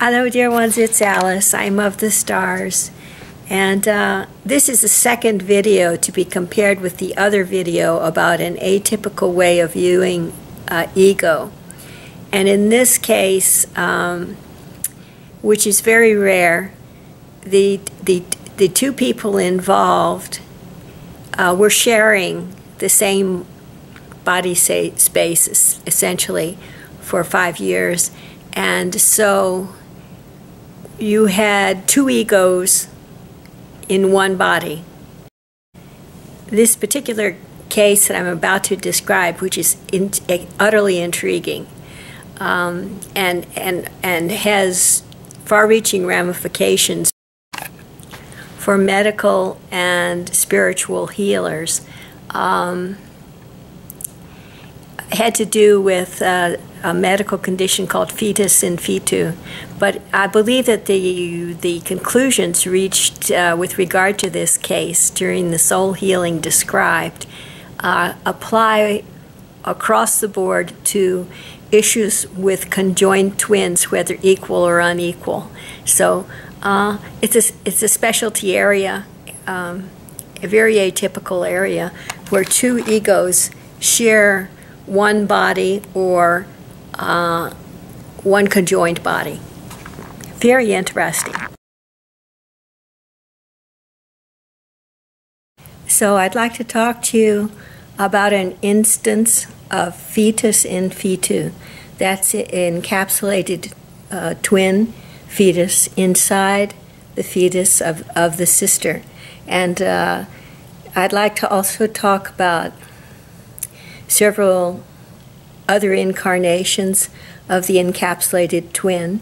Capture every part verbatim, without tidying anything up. Hello, dear ones, it's Alice. I'm of the stars. And uh, this is the second video to be compared with the other video about an atypical way of viewing uh, ego. And in this case, um, which is very rare, the, the, the two people involved uh, were sharing the same body space, essentially, for five years. And so you had two egos in one body. This particular case that I'm about to describe, which is in, uh, utterly intriguing um, and, and, and has far-reaching ramifications for medical and spiritual healers, um, had to do with uh, a medical condition called fetus in fetu. But I believe that the, the conclusions reached uh, with regard to this case during the soul healing described uh, apply across the board to issues with conjoined twins, whether equal or unequal. So uh, it's, a, it's a specialty area, um, a very atypical area, where two egos share one body or Uh, one conjoined body. Very interesting. So I'd like to talk to you about an instance of fetus in fetu. That's encapsulated uh, twin fetus inside the fetus of, of the sister. And uh, I'd like to also talk about several other incarnations of the encapsulated twin,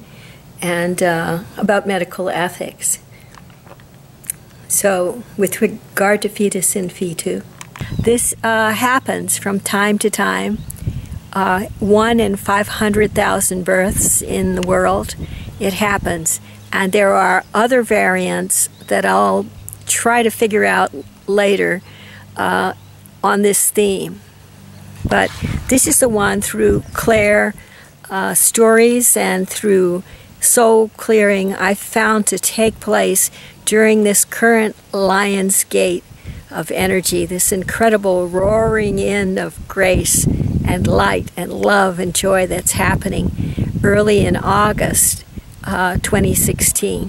and uh, about medical ethics. So with regard to fetus in fetu, this uh, happens from time to time. Uh, one in five hundred thousand births in the world, it happens. And there are other variants that I'll try to figure out later uh, on this theme. But this is the one through Claire uh, stories and through soul clearing I found to take place during this current Lionsgate of energy, this incredible roaring in of grace and light and love and joy that's happening early in August uh, twenty sixteen.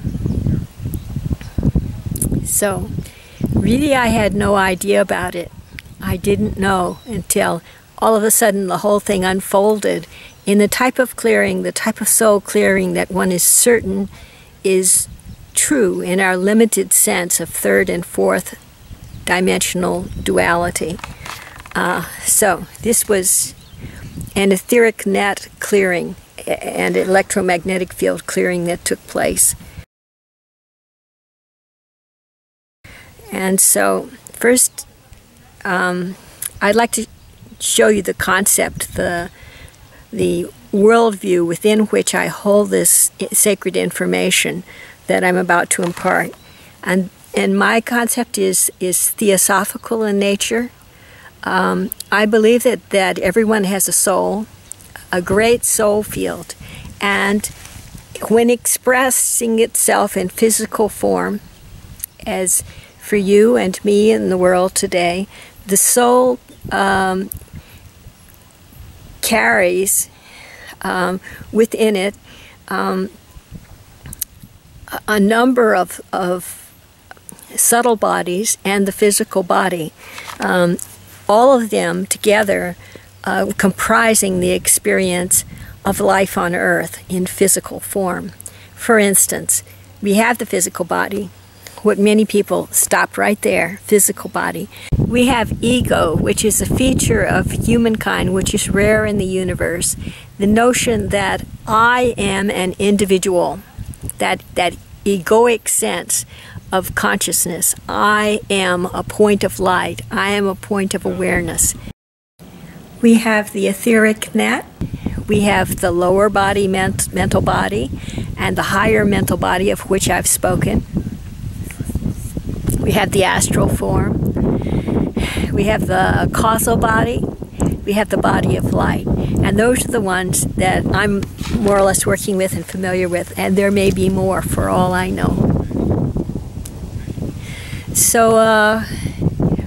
So really I had no idea about it. I didn't know until all of a sudden the whole thing unfolded in the type of clearing, the type of soul clearing that one is certain is true in our limited sense of third and fourth dimensional duality. Uh, so this was an etheric net clearing and electromagnetic field clearing that took place. And so first, um, I'd like to show you the concept, the, the worldview within which I hold this sacred information that I'm about to impart. And, and my concept is, is theosophical in nature. Um, I believe that, that everyone has a soul, a great soul field. And when expressing itself in physical form, as for you and me in the world today, the soul um, carries um, within it um, a number of, of subtle bodies and the physical body, um, all of them together uh, comprising the experience of life on earth in physical form. For instance, we have the physical body. What many people stopped right there, physical body. We have ego, which is a feature of humankind, which is rare in the universe. The notion that I am an individual, that, that egoic sense of consciousness. I am a point of light. I am a point of awareness. We have the etheric net. We have the lower body, ment- mental body, and the higher mental body of which I've spoken. We have the astral form. We have the causal body, we have the body of light. And those are the ones that I'm more or less working with and familiar with, and there may be more for all I know. So, uh,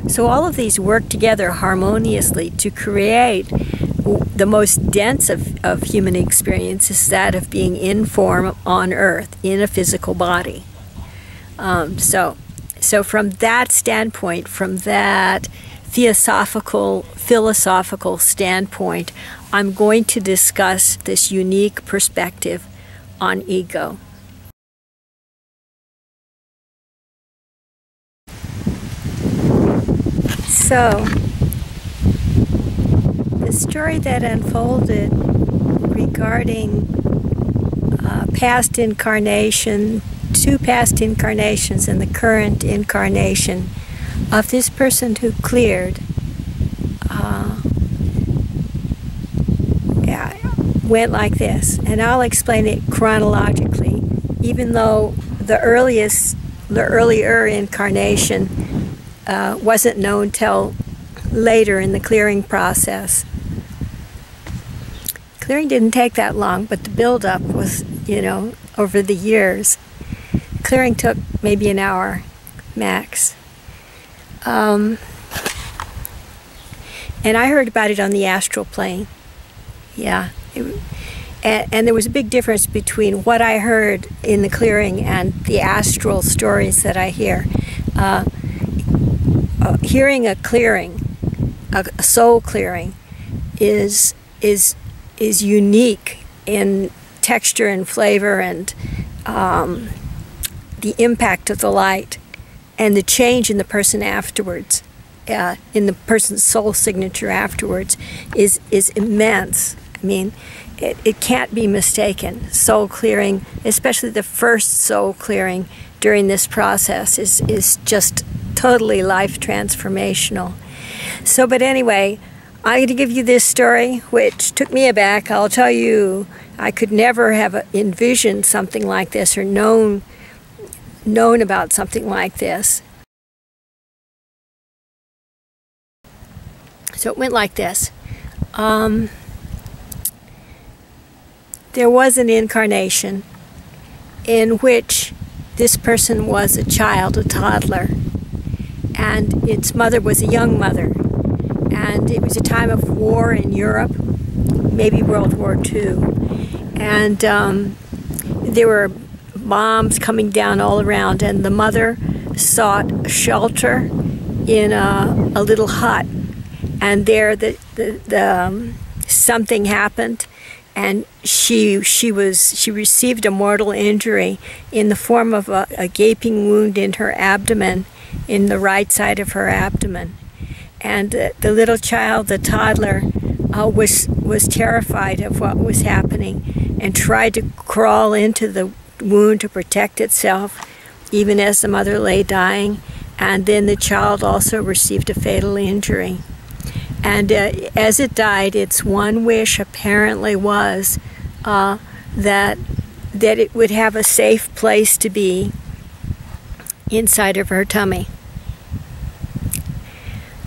so all of these work together harmoniously to create the most dense of, of human experience, is that of being in form on earth, in a physical body. Um, so, so from that standpoint, from that theosophical, philosophical standpoint, I'm going to discuss this unique perspective on ego. So, the story that unfolded regarding uh, past incarnation, two past incarnations and the current incarnation of this person who cleared, uh, yeah, went like this. And I'll explain it chronologically, even though the earliest, the earlier incarnation uh, wasn't known till later in the clearing process. Clearing didn't take that long, but the buildup was, you know, over the years. Clearing took maybe an hour, max. Um, and I heard about it on the astral plane. Yeah. It, and, and there was a big difference between what I heard in the clearing and the astral stories that I hear. Uh, uh, hearing a clearing, a soul clearing, is is is unique in texture and flavor and um, the impact of the light and the change in the person afterwards, uh, in the person's soul signature afterwards, is is immense. I mean, it, it can't be mistaken. Soul clearing, especially the first soul clearing during this process, is is just totally life transformational. So, but anyway, I'm going to give you this story, which took me aback. I'll tell you, I could never have envisioned something like this or known, known about something like this. So it went like this. Um, there was an incarnation in which this person was a child, a toddler. And its mother was a young mother. And it was a time of war in Europe, maybe World War Two. And um, there were bombs coming down all around, and the mother sought shelter in a, a little hut. And there the, the, the, um, something happened, and she, she, was, she received a mortal injury in the form of a, a gaping wound in her abdomen, in the right side of her abdomen. And uh, the little child, the toddler, uh, was, was terrified of what was happening and tried to crawl into the wound to protect itself, even as the mother lay dying. And then the child also received a fatal injury. And uh, as it died, its one wish apparently was uh, that, that it would have a safe place to be inside of her tummy.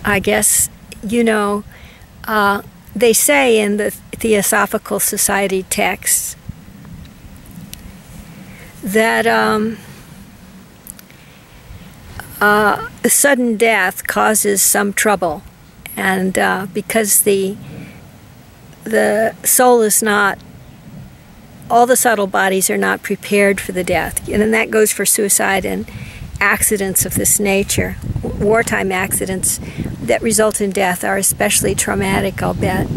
I guess, you know, uh, they say in the Theosophical Society texts that um, uh, a sudden death causes some trouble, and uh, because the the soul is not, all the subtle bodies are not prepared for the death, and then that goes for suicide and accidents of this nature. Wartime accidents that result in death are especially traumatic, I'll bet.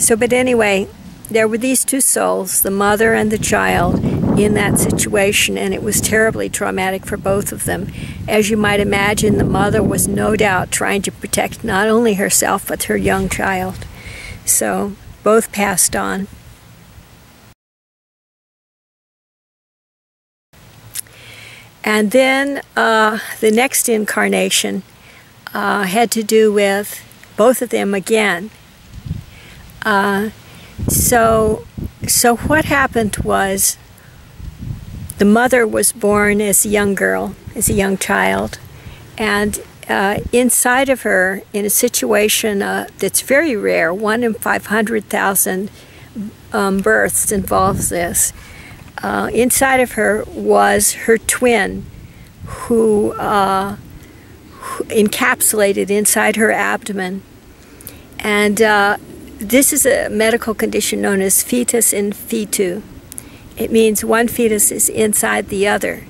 So, but anyway, there were these two souls, the mother and the child, in that situation, and it was terribly traumatic for both of them. As you might imagine, the mother was no doubt trying to protect not only herself but her young child. So, both passed on. And then uh, the next incarnation uh, had to do with both of them again. Uh, so, so what happened was, the mother was born as a young girl, as a young child, and uh, inside of her in a situation uh, that's very rare. One in five hundred thousand um, births involves this. Uh, inside of her was her twin, who, uh, who encapsulated inside her abdomen. And uh, this is a medical condition known as fetus in fetu. It means one fetus is inside the other.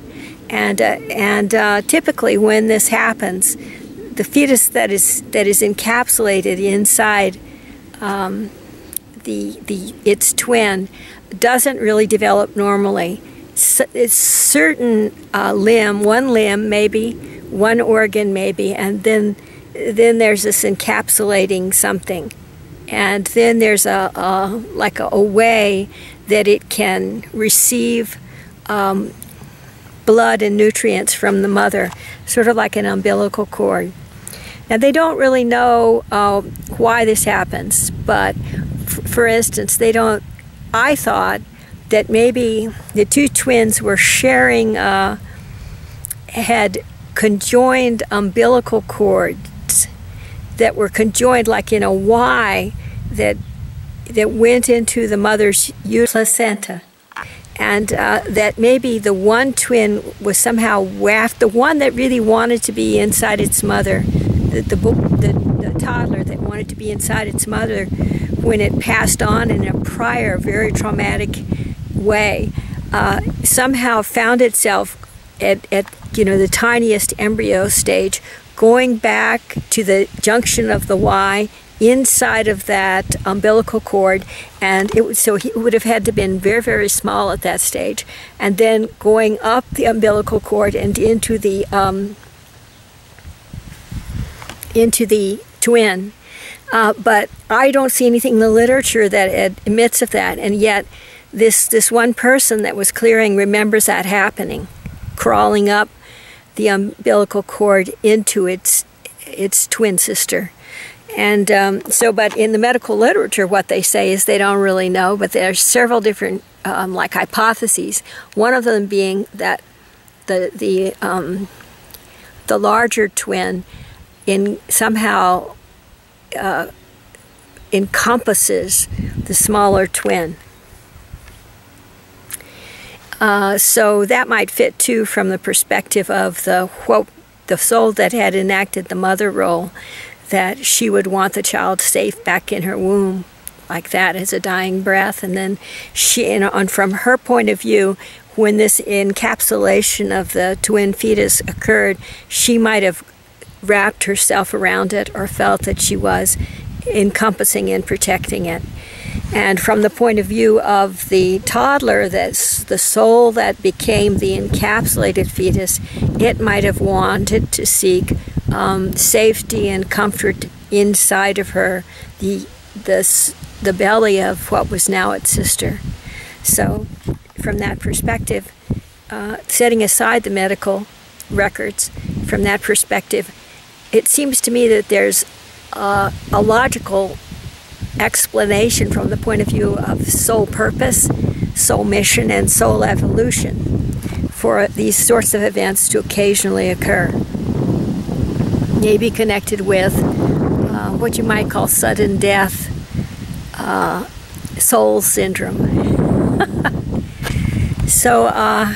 And, uh, and uh, typically when this happens, the fetus that is, that is encapsulated inside um, the, the, its twin doesn't really develop normally. So it's certain uh, limb, one limb maybe, one organ maybe, and then, then there's this encapsulating something. And then there's a, a like a, a way that it can receive um, blood and nutrients from the mother, sort of like an umbilical cord. Now they don't really know uh, why this happens, but f for instance, they don't, I thought that maybe the two twins were sharing, uh, had conjoined umbilical cords that were conjoined like in a Y that that went into the mother's placenta. And uh, that maybe the one twin was somehow wafted, the one that really wanted to be inside its mother, the, the, the, the toddler that wanted to be inside its mother when it passed on in a prior, very traumatic way, uh, somehow found itself at, at you know, the tiniest embryo stage, going back to the junction of the Y inside of that umbilical cord, and it so he would have had to been very, very small at that stage, and then going up the umbilical cord and into the um, into the twin. Uh, but I don't see anything in the literature that admits of that, and yet this this one person that was clearing remembers that happening, crawling up the umbilical cord into its its twin sister. And um, so, but in the medical literature, what they say is they don't really know, but there are several different, um, like, hypotheses. One of them being that the, the, um, the larger twin in somehow uh, encompasses the smaller twin. Uh, so that might fit, too, from the perspective of the, what, the soul that had enacted the mother role, that she would want the child safe back in her womb, like that, as a dying breath. And then she, and on, from her point of view, when this encapsulation of the twin fetus occurred, she might have wrapped herself around it or felt that she was encompassing and protecting it. And from the point of view of the toddler, that's the soul that became the encapsulated fetus, it might have wanted to seek Um, safety and comfort inside of her, the, the, the belly of what was now its sister. So from that perspective, uh, setting aside the medical records, from that perspective, it seems to me that there's uh, a logical explanation from the point of view of soul purpose, soul mission, and soul evolution for these sorts of events to occasionally occur. May be connected with uh, what you might call sudden death uh, soul syndrome. so, uh,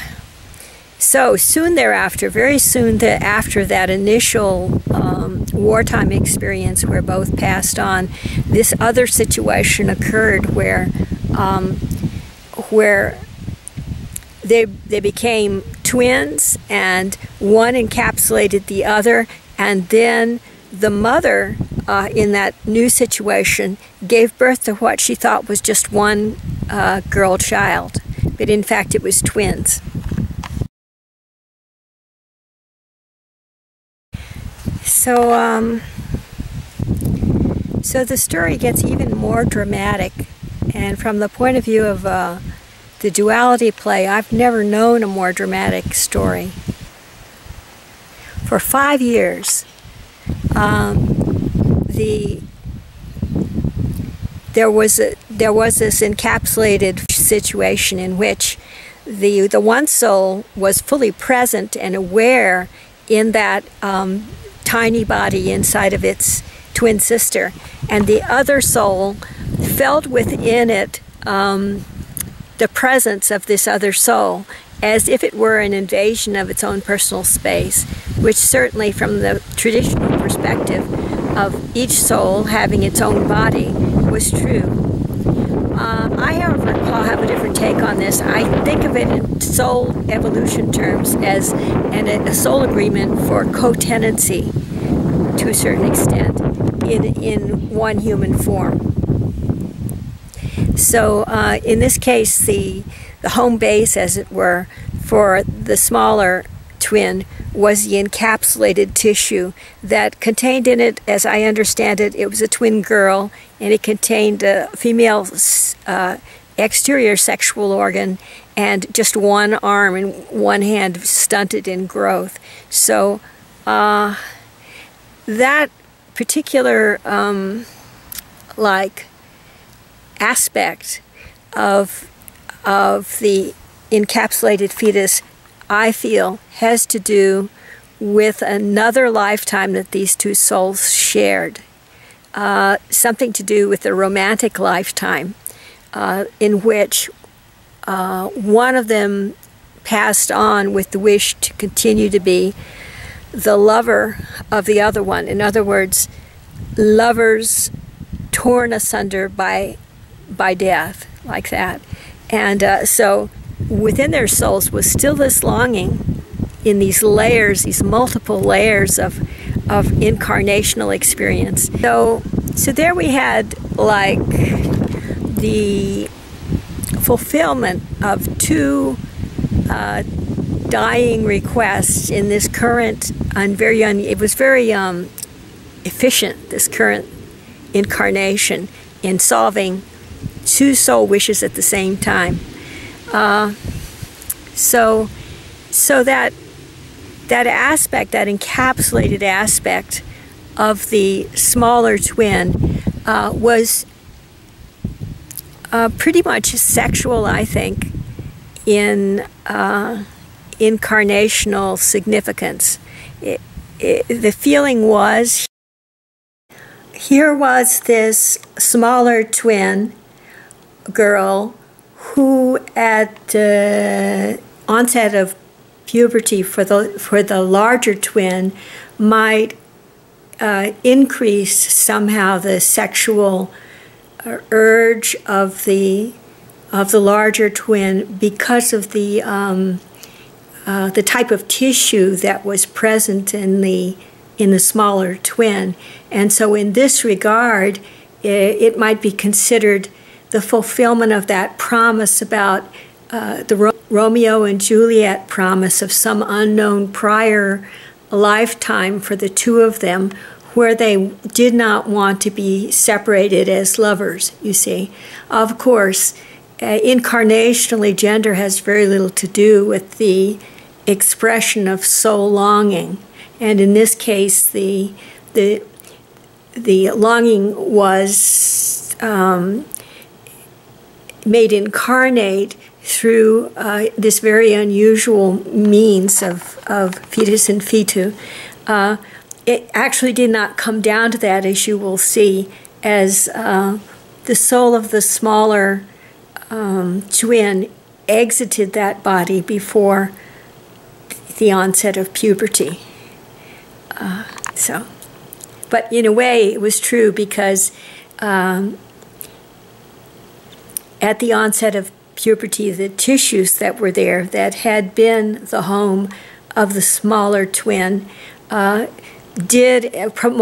so soon thereafter, very soon the, after that initial um, wartime experience where both passed on, this other situation occurred where um, where they they became twins, and one encapsulated the other. And then the mother, uh, in that new situation, gave birth to what she thought was just one uh, girl child. But in fact, it was twins. So, um, so the story gets even more dramatic. And from the point of view of uh, the duality play, I've never known a more dramatic story. For five years, um, the there was a, there was this encapsulated situation in which the the one soul was fully present and aware in that um, tiny body inside of its twin sister, and the other soul felt within it um, the presence of this other soul, as if it were an invasion of its own personal space, which certainly from the traditional perspective of each soul having its own body was true. Um, I, however, have a different take on this. I think of it in soul evolution terms as an, a soul agreement for co-tenancy to a certain extent in, in one human form. So uh, in this case, the The home base, as it were, for the smaller twin was the encapsulated tissue that contained in it, as I understand it, it was a twin girl, and it contained a female uh, exterior sexual organ and just one arm and one hand stunted in growth. So uh, that particular um, like aspect of of the encapsulated fetus, I feel, has to do with another lifetime that these two souls shared. Uh, something to do with the romantic lifetime uh, in which uh, one of them passed on with the wish to continue to be the lover of the other one. In other words, lovers torn asunder by, by death, like that. And uh, so within their souls was still this longing in these layers, these multiple layers of, of incarnational experience. So, so there we had like the fulfillment of two uh, dying requests in this current, and very un, it was very um, efficient, this current incarnation in solving two soul wishes at the same time. Uh, so so that, that aspect, that encapsulated aspect of the smaller twin uh, was uh, pretty much sexual, I think, in uh, incarnational significance. It, it, the feeling was, here was this smaller twin girl who at the uh, onset of puberty for the for the larger twin might uh, increase somehow the sexual urge of the of the larger twin because of the um, uh, the type of tissue that was present in the in the smaller twin. And so in this regard it, it might be considered the fulfillment of that promise about uh, the Ro Romeo and Juliet promise of some unknown prior lifetime for the two of them, where they did not want to be separated as lovers, you see. Of course, uh, incarnationally, gender has very little to do with the expression of soul longing. And in this case, the, the, the longing was um, made incarnate through uh, this very unusual means of, of fetus in fetu. Uh, it actually did not come down to that, as you will see, as uh, the soul of the smaller um, twin exited that body before the onset of puberty. Uh, so, but in a way it was true because um, at the onset of puberty, the tissues that were there that had been the home of the smaller twin uh, did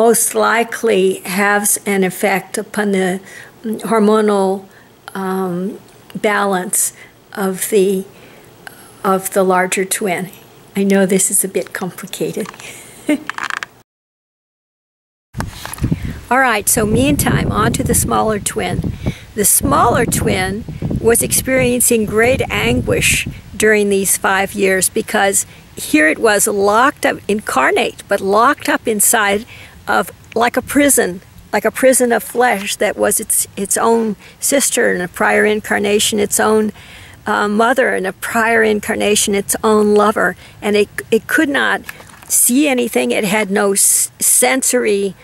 most likely have an effect upon the hormonal um, balance of the, of the larger twin. I know this is a bit complicated. All right, so meantime, on to the smaller twin. The smaller twin was experiencing great anguish during these five years because here it was locked up, incarnate, but locked up inside of like a prison, like a prison of flesh that was its, its own sister in a prior incarnation, its own uh, mother in a prior incarnation, its own lover. And it, it could not see anything. It had no s sensory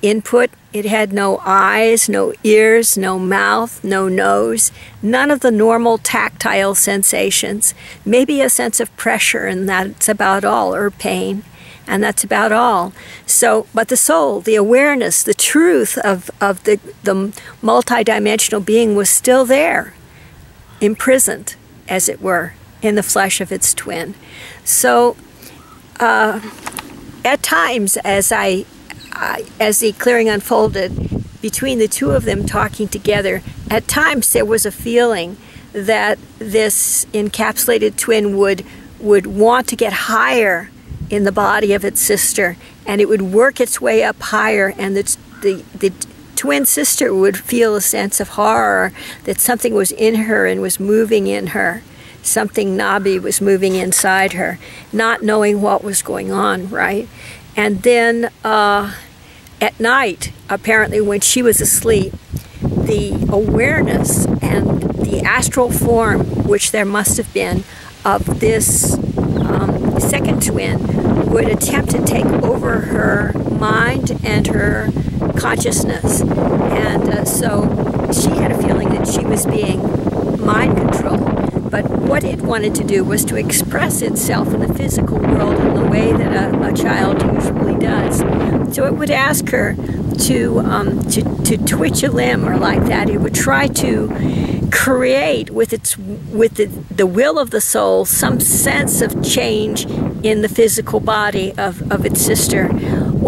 input. It had no eyes, no ears, no mouth, no nose, none of the normal tactile sensations. Maybe a sense of pressure, and that's about all, or pain, and that's about all. So, but the soul, the awareness, the truth of, of the, the multidimensional being was still there, imprisoned, as it were, in the flesh of its twin. So, uh, at times, as I Uh, as the clearing unfolded, between the two of them talking together, at times there was a feeling that this encapsulated twin would would want to get higher in the body of its sister, and it would work its way up higher, and the the, the twin sister would feel a sense of horror that something was in her and was moving in her. Something knobby was moving inside her, not knowing what was going on, right? And then uh, at night, apparently when she was asleep, the awareness and the astral form, which there must have been, of this um, second twin would attempt to take over her mind and her consciousness. And uh, so she had a feeling that she was being mind controlled. But what it wanted to do was to express itself in the physical world in the way that a, a child usually does. So it would ask her to, um, to, to twitch a limb or like that. It would try to create with, its, with the, the will of the soul some sense of change in the physical body of, of its sister.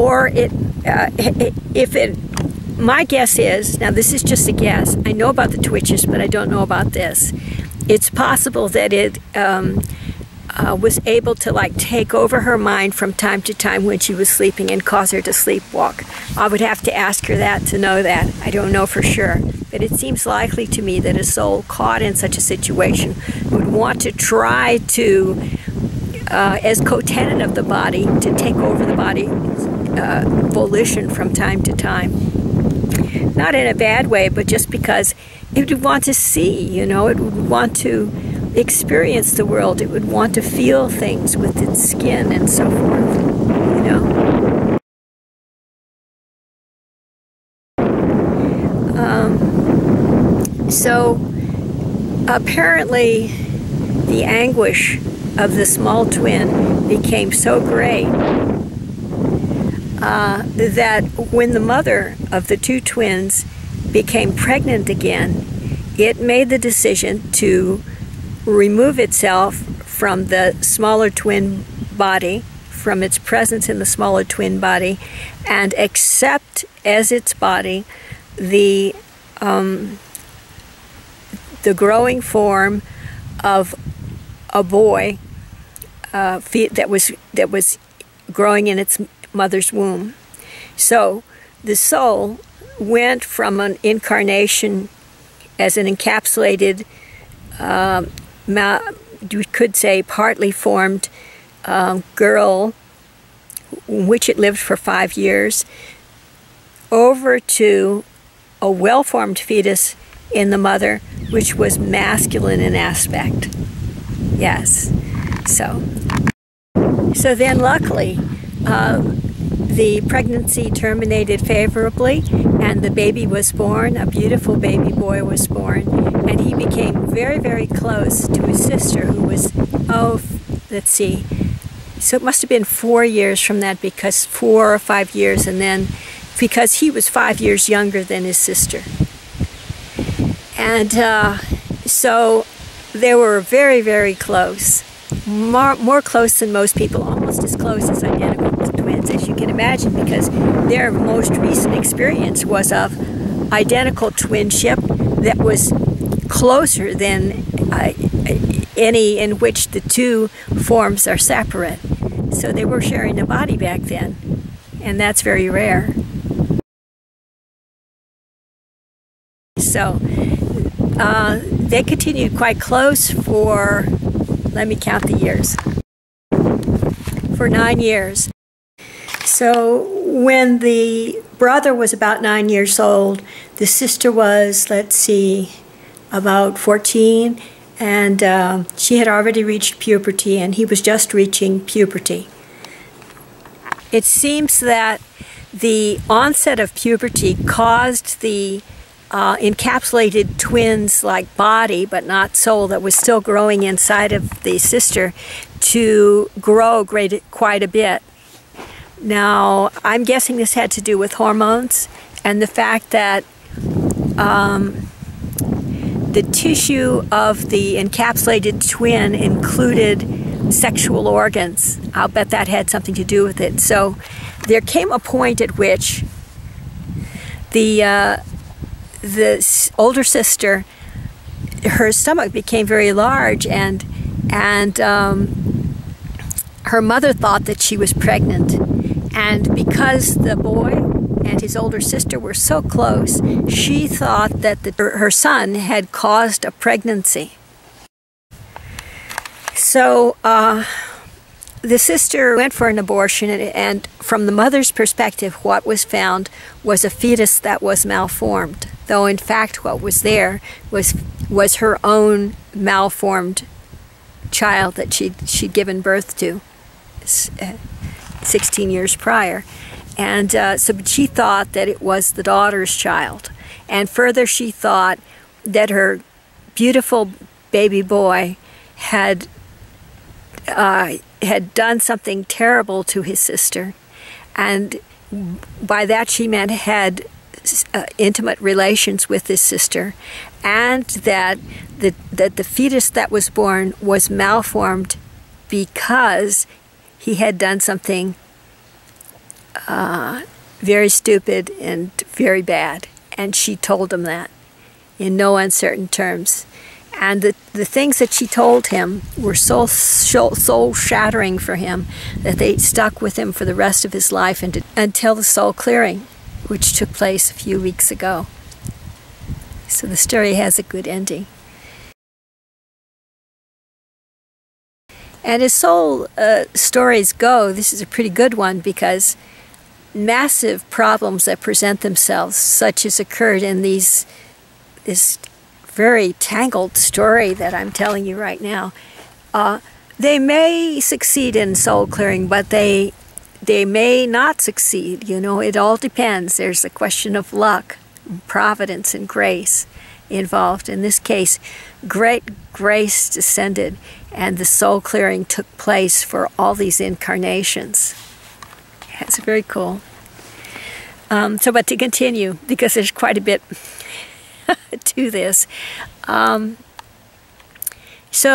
Or it, uh, if it, my guess is, now this is just a guess, I know about the twitches, but I don't know about this. It's possible that it um, uh, was able to like take over her mind from time to time when she was sleeping and cause her to sleepwalk. I would have to ask her that to know that. I don't know for sure. But it seems likely to me that a soul caught in such a situation would want to try to, uh, as co-tenant of the body, to take over the body's uh, volition from time to time. Not in a bad way, but just because it would want to see, you know, it would want to experience the world, it would want to feel things with its skin and so forth, you know. Um, so, apparently, the anguish of the small twin became so great Uh, that when the mother of the two twins became pregnant again, it made the decision to remove itself from the smaller twin body, from its presence in the smaller twin body, and accept as its body the, um, the growing form of a boy uh, that was, that was growing in its mother's womb. So the soul went from an incarnation as an encapsulated, um, you could say partly formed um, girl, in which it lived for five years, over to a well-formed fetus in the mother, which was masculine in aspect. Yes. So, so then luckily, Uh, the pregnancy terminated favorably, and the baby was born. A beautiful baby boy was born, and he became very, very close to his sister, who was, oh, let's see, so it must have been four years from that, because four or five years, and then because he was five years younger than his sister. And uh, so they were very, very close, more, more close than most people, almost as close as identical twins, as you can imagine, because their most recent experience was of identical twinship that was closer than uh, any in which the two forms are separate. So they were sharing a body back then, and that's very rare. So uh, they continued quite close for, let me count the years, for nine years. So when the brother was about nine years old, the sister was, let's see, about fourteen, and uh, she had already reached puberty, and he was just reaching puberty. It seems that the onset of puberty caused the uh, encapsulated twins-like body, but not soul, that was still growing inside of the sister to grow great, quite a bit. Now, I'm guessing this had to do with hormones and the fact that um, the tissue of the encapsulated twin included sexual organs. I'll bet that had something to do with it. So there came a point at which the uh, the older sister, her stomach became very large, and and um, her mother thought that she was pregnant. And because the boy and his older sister were so close, she thought that the, her son had caused a pregnancy. So uh, the sister went for an abortion, and, and from the mother's perspective, what was found was a fetus that was malformed, though in fact what was there was, was her own malformed child that she'd, she'd given birth to sixteen years prior. And uh, so she thought that it was the daughter's child. And further, she thought that her beautiful baby boy had uh, had done something terrible to his sister. And by that she meant had uh, intimate relations with his sister, and that the, that the fetus that was born was malformed because he had done something Uh, very stupid and very bad, and she told him that in no uncertain terms. And the, the things that she told him were so soul-shattering for him that they stuck with him for the rest of his life, and to, until the soul clearing, which took place a few weeks ago. So the story has a good ending. And as soul uh, stories go, this is a pretty good one, because massive problems that present themselves, such as occurred in these, this very tangled story that I'm telling you right now, uh, they may succeed in soul clearing, but they, they may not succeed. You know, it all depends. There's the question of luck, providence, and grace involved. In this case, great grace descended, and the soul clearing took place for all these incarnations. It's very cool. Um, so, but to continue, because there's quite a bit to this. Um, so,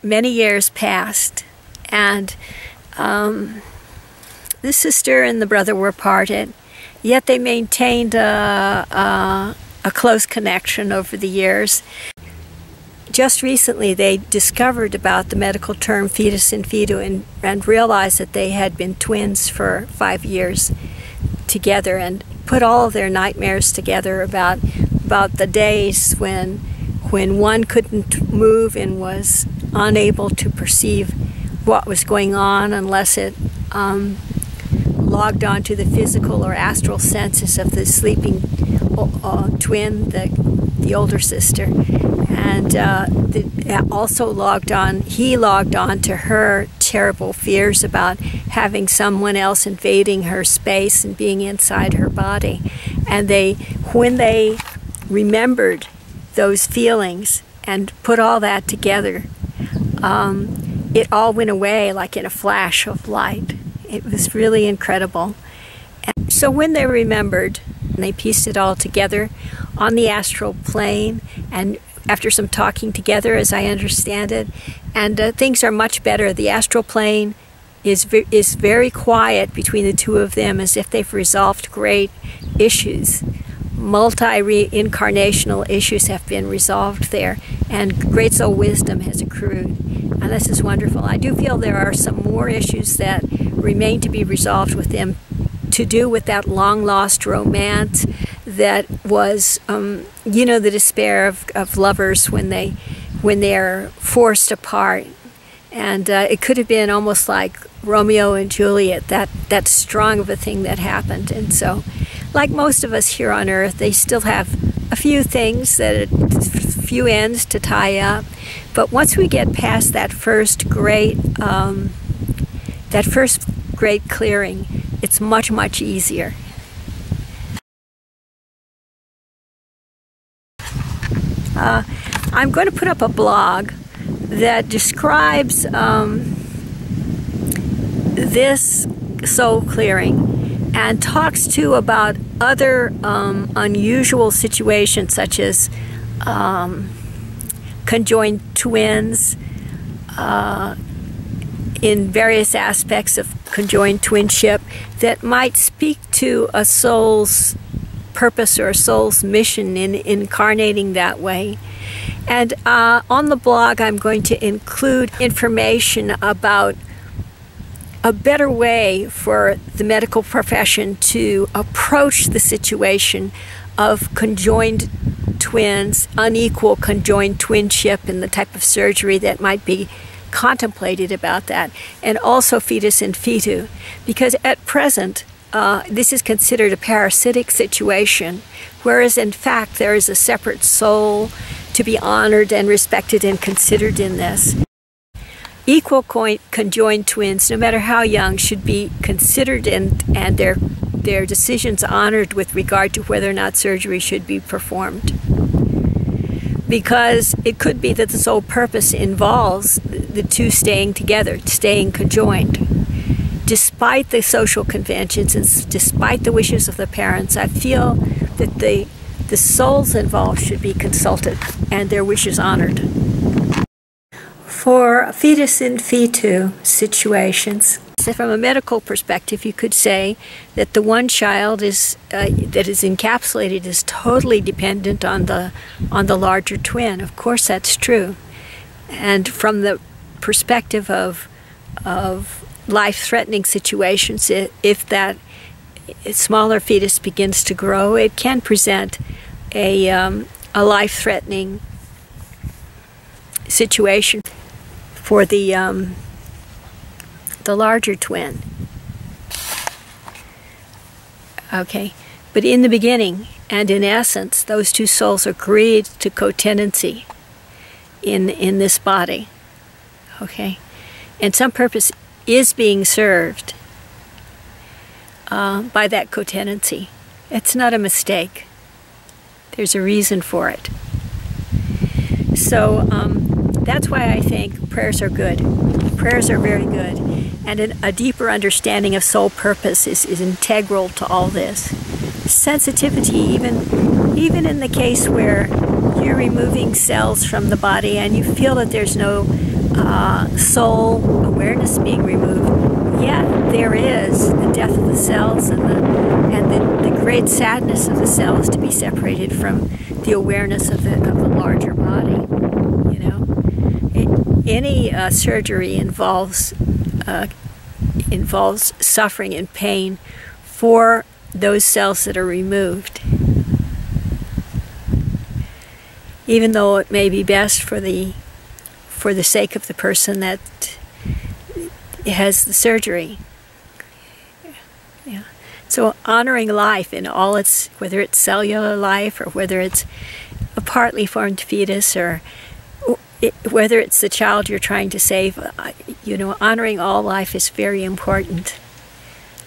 many years passed, and um, the sister and the brother were parted, yet they maintained a, a, a close connection over the years. Just recently, they discovered about the medical term fetus in fetu, and, and realized that they had been twins for five years together, and put all of their nightmares together about about the days when when one couldn't move and was unable to perceive what was going on unless it um, logged onto the physical or astral senses of the sleeping uh, twin, the the older sister. And uh, the, also logged on, he logged on to her terrible fears about having someone else invading her space and being inside her body. And they, when they remembered those feelings and put all that together, um, it all went away like in a flash of light. It was really incredible. And so when they remembered, and they pieced it all together on the astral plane, and after some talking together, as I understand it, and uh, things are much better. The astral plane is, ve is very quiet between the two of them, as if they've resolved great issues. Multi-reincarnational issues have been resolved there, and great soul wisdom has accrued. And this is wonderful. I do feel there are some more issues that remain to be resolved with them, to do with that long-lost romance that was, um, you know, the despair of, of lovers when they, when they're forced apart. And uh, it could have been almost like Romeo and Juliet, that, that strong of a thing that happened. And so, like most of us here on Earth, they still have a few things, that a few ends to tie up. But once we get past that first great, um, that first great clearing, it's much, much easier. Uh, I'm going to put up a blog that describes um, this soul clearing and talks too about other um, unusual situations such as um, conjoined twins, uh, in various aspects of conjoined twinship that might speak to a soul's purpose or a soul's mission in incarnating that way. And uh, on the blog, I'm going to include information about a better way for the medical profession to approach the situation of conjoined twins, unequal conjoined twinship, and the type of surgery that might be contemplated about that, and also fetus in fetu, because at present uh, this is considered a parasitic situation, whereas in fact there is a separate soul to be honored and respected and considered in this. Equal conjoined twins, no matter how young, should be considered and, and their, their decisions honored with regard to whether or not surgery should be performed. Because it could be that the sole purpose involves the two staying together, staying conjoined. Despite the social conventions and despite the wishes of the parents, I feel that the, the souls involved should be consulted and their wishes honored. For fetus in fetu situations, so from a medical perspective, you could say that the one child is uh, that is encapsulated is totally dependent on the on the larger twin. Of course, that's true. And from the perspective of of life-threatening situations, it, if that smaller fetus begins to grow, it can present a um, a life-threatening situation for the. Um, the larger twin. Okay, but in the beginning and in essence, those two souls agreed to co-tenancy in, in this body. Okay, and some purpose is being served uh, by that co-tenancy. It's not a mistake. There's a reason for it. So um, that's why I think prayers are good. Prayers are very good. And an, a deeper understanding of soul purpose is, is integral to all this. Sensitivity, even, even in the case where you're removing cells from the body and you feel that there's no uh, soul awareness being removed, yet there is the death of the cells and the, and the, the great sadness of the cells to be separated from the awareness of the, of the larger body. You know, it, any uh, surgery involves Uh, involves suffering and pain for those cells that are removed. Even though it may be best for the for the sake of the person that has the surgery. Yeah. So honoring life in all its, whether it's cellular life or whether it's a partly formed fetus or It, whether it's the child you're trying to save, you know, honoring all life is very important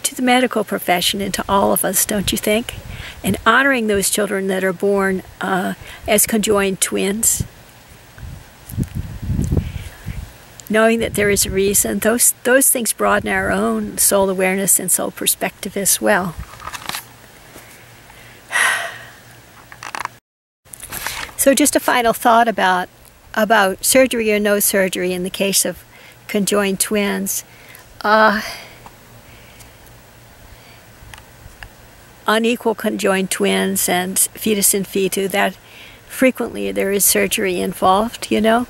to the medical profession and to all of us, don't you think? And honoring those children that are born uh, as conjoined twins, knowing that there is a reason, those, those things broaden our own soul awareness and soul perspective as well. So just a final thought about about surgery or no surgery in the case of conjoined twins. Uh, unequal conjoined twins and fetus in fetu, that frequently there is surgery involved, you know.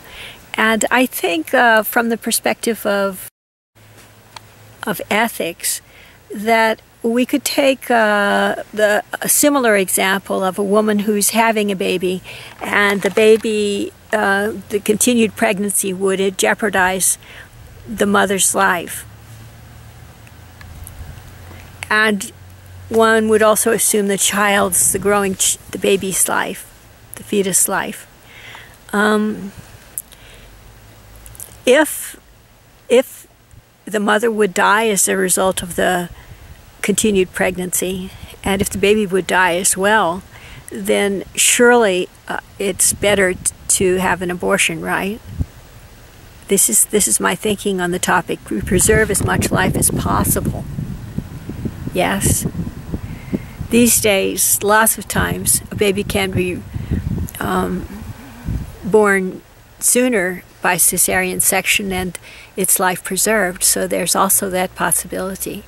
And I think uh, from the perspective of, of ethics, that we could take uh, the, a similar example of a woman who's having a baby and the baby Uh, the continued pregnancy would it jeopardize the mother's life. And one would also assume the child's, the growing, ch the baby's life, the fetus life. Um, if, if the mother would die as a result of the continued pregnancy, and if the baby would die as well, then surely uh, it's better t to have an abortion, right? This is, this is my thinking on the topic. We preserve as much life as possible. Yes. These days, lots of times, a baby can be um, born sooner by cesarean section and it's life preserved, so there's also that possibility.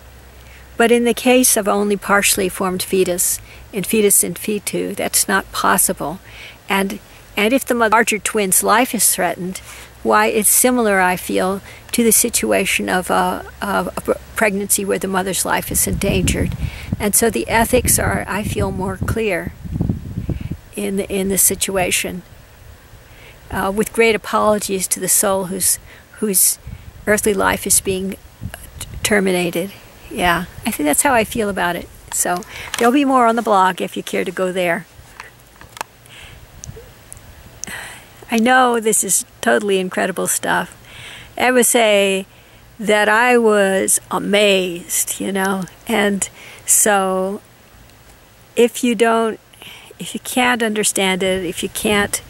But in the case of only partially formed fetus, in fetus in fetu, that's not possible. And, and if the larger twin's life is threatened, why, it's similar, I feel, to the situation of a, of a pregnancy where the mother's life is endangered. And so the ethics are, I feel, more clear in the, in the situation. Uh, with great apologies to the soul whose, whose earthly life is being terminated. Yeah, I think that's how I feel about it. So there'll be more on the blog if you care to go there. I know this is totally incredible stuff. I would say that I was amazed, you know. And so if you don't, if you can't understand it, if you can't,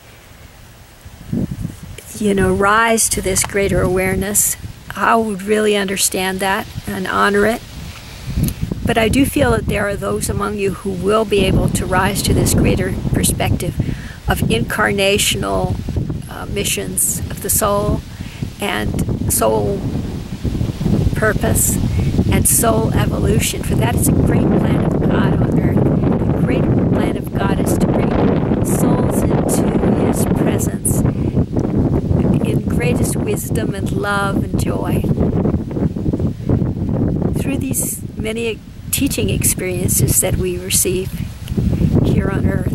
you know, rise to this greater awareness, I would really understand that and honor it. But I do feel that there are those among you who will be able to rise to this greater perspective of incarnational uh, missions of the soul and soul purpose and soul evolution. For that is a great plan of God on earth. The great plan of God is to bring souls into His presence in greatest wisdom and love and joy. Through these many teaching experiences that we receive here on earth,